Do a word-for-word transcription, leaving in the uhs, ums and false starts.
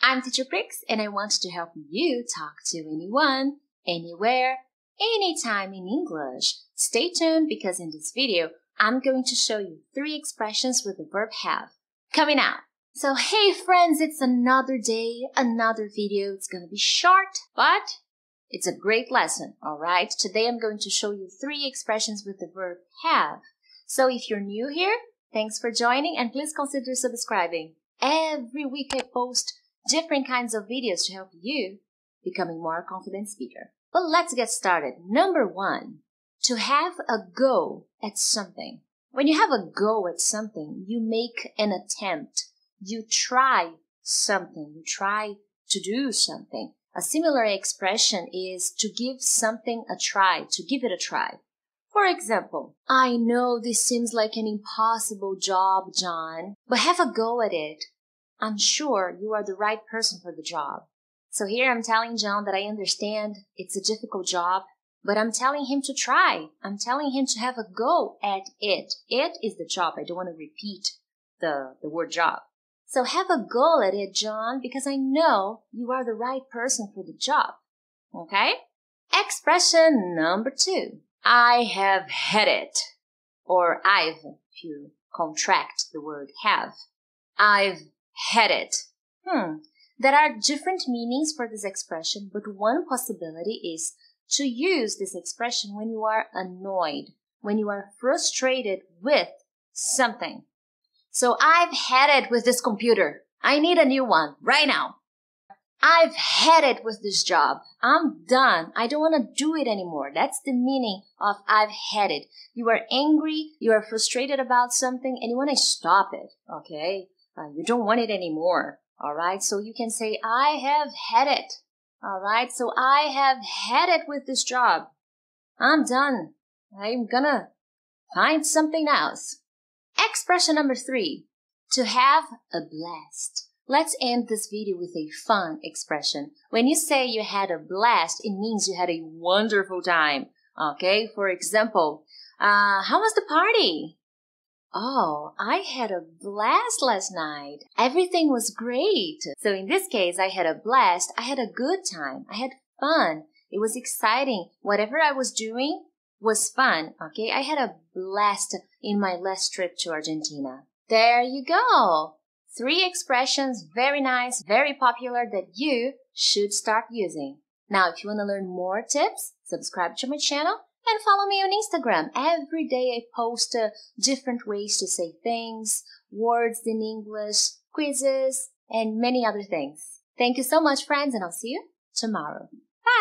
I'm Teacher Prix, and I want to help you talk to anyone, anywhere, anytime in English. Stay tuned because in this video, I'm going to show you three expressions with the verb have. Coming out! So, hey friends, it's another day, another video. It's gonna be short, but it's a great lesson, alright? Today I'm going to show you three expressions with the verb have. So, if you're new here, thanks for joining and please consider subscribing. Every week I post different kinds of videos to help you becoming more confident speaker. But let's get started. Number one, to have a go at something. When you have a go at something, you make an attempt. You try something. You try to do something. A similar expression is to give something a try, to give it a try. For example, I know this seems like an impossible job, John, but have a go at it. I'm sure you are the right person for the job. So here I'm telling John that I understand it's a difficult job, but I'm telling him to try. I'm telling him to have a go at it. It is the job. I don't want to repeat the, the word job. So have a go at it, John, because I know you are the right person for the job. Okay? Expression number two. I have had it. Or I've, if you contract the word have. I've had it. Hmm. There are different meanings for this expression, but one possibility is to use this expression when you are annoyed, when you are frustrated with something. So, I've had it with this computer. I need a new one right now. I've had it with this job. I'm done. I don't want to do it anymore. That's the meaning of I've had it. You are angry, you are frustrated about something, and you want to stop it, okay? Uh, you don't want it anymore, all right? So you can say, I have had it, all right? So I have had it with this job. I'm done. I'm gonna find something else. Expression number three, to have a blast. Let's end this video with a fun expression. When you say you had a blast, it means you had a wonderful time, okay? For example, uh, how was the party? Oh, I had a blast last night. Everything was great. So in this case, I had a blast. I had a good time. I had fun. It was exciting. Whatever I was doing was fun, okay? I had a blast in my last trip to Argentina. There you go. Three expressions, very nice, very popular, that you should start using. Now, if you want to learn more tips, subscribe to my channel. And follow me on Instagram. Every day I post uh, different ways to say things, words in English, quizzes, and many other things. Thank you so much, friends, and I'll see you tomorrow. Bye!